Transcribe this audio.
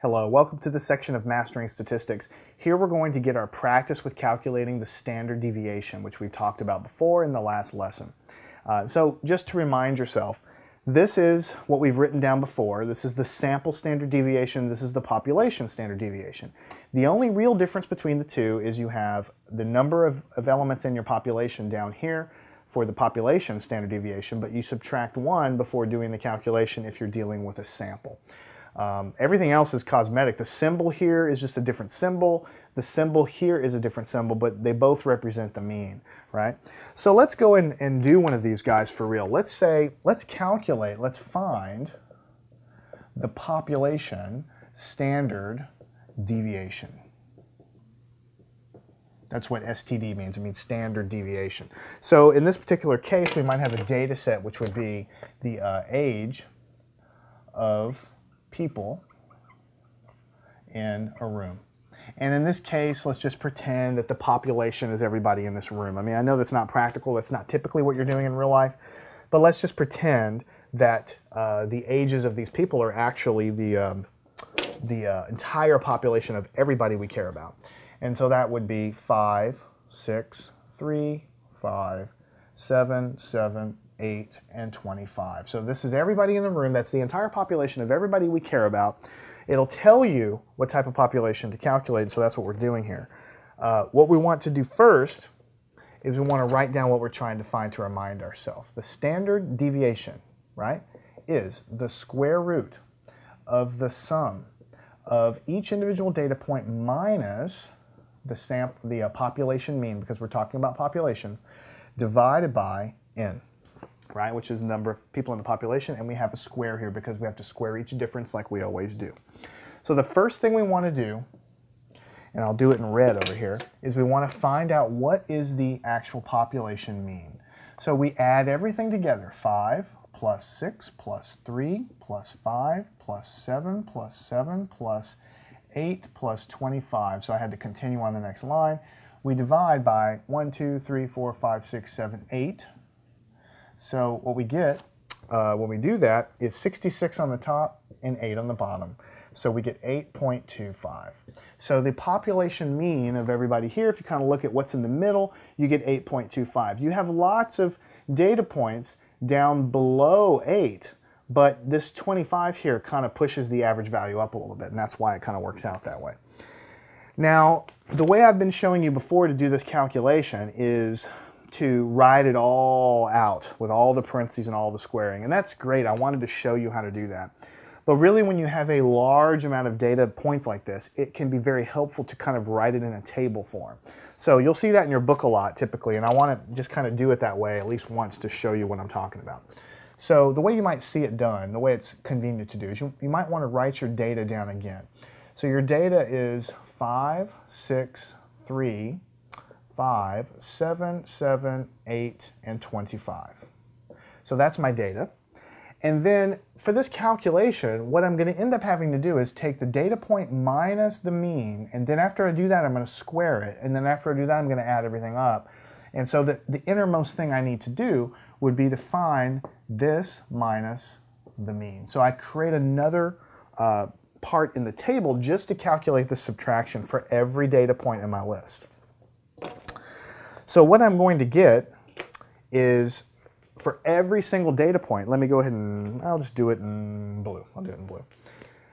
Hello, welcome to this section of Mastering Statistics. Here we're going to get our practice with calculating the standard deviation, which we've talked about before in the last lesson. So just to remind yourself, this is what we've written down before. This is the sample standard deviation, this is the population standard deviation. The only real difference between the two is you have the number of elements in your population down here for the population standard deviation, but you subtract one before doing the calculation if you're dealing with a sample. Everything else is cosmetic. The symbol here is just a different symbol. The symbol here is a different symbol, but they both represent the mean, right? So let's go and do one of these guys for real. Let's say, let's find the population standard deviation. That's what STD means. It means standard deviation. So in this particular case, we might have a data set, which would be the age of people in a room. And in this case, let's just pretend that the population is everybody in this room. I mean, I know that's not practical, that's not typically what you're doing in real life, but let's just pretend that the ages of these people are actually the entire population of everybody we care about. And so that would be 5, 6, 3, 5, 7, 7, 8, and 25. So this is everybody in the room. That's the entire population of everybody we care about. It'll tell you what type of population to calculate, so that's what we're doing here. What we want to do first is we want to write down what we're trying to find to remind ourselves. The standard deviation, right, is the square root of the sum of each individual data point minus the population mean, because we're talking about populations, divided by n, right, which is the number of people in the population, and we have a square here because we have to square each difference like we always do. So the first thing we want to do, and I'll do it in red over here, is we want to find out what is the actual population mean. So we add everything together, 5 plus 6 plus 3 plus 5 plus 7 plus 7 plus 8 plus 25. So I had to continue on the next line. We divide by 1, 2, 3, 4, 5, 6, 7, 8. So what we get when we do that is 66 on the top and 8 on the bottom. So we get 8.25. So the population mean of everybody here, if you kind of look at what's in the middle, you get 8.25. You have lots of data points down below 8, but this 25 here kind of pushes the average value up a little bit, and that's why it kind of works out that way. Now, the way I've been showing you before to do this calculation is to write it all out with all the parentheses and all the squaring. And that's great. I wanted to show you how to do that. But really, when you have a large amount of data points like this, it can be very helpful to kind of write it in a table form. So you'll see that in your book a lot typically, and I want to just kind of do it that way at least once to show you what I'm talking about. So the way you might see it done, the way it's convenient to do, is you might want to write your data down again. So your data is 5, 6, 3, 5, 7, 7, 8, and 25. So that's my data. And then for this calculation, what I'm going to end up having to do is take the data point minus the mean, and then after I do that, I'm going to square it, and then after I do that, I'm going to add everything up. And so the innermost thing I need to do would be to find this minus the mean. So I create another part in the table just to calculate the subtraction for every data point in my list. So what I'm going to get is, for every single data point, let me go ahead and I'll just do it in blue. I'll do it in blue.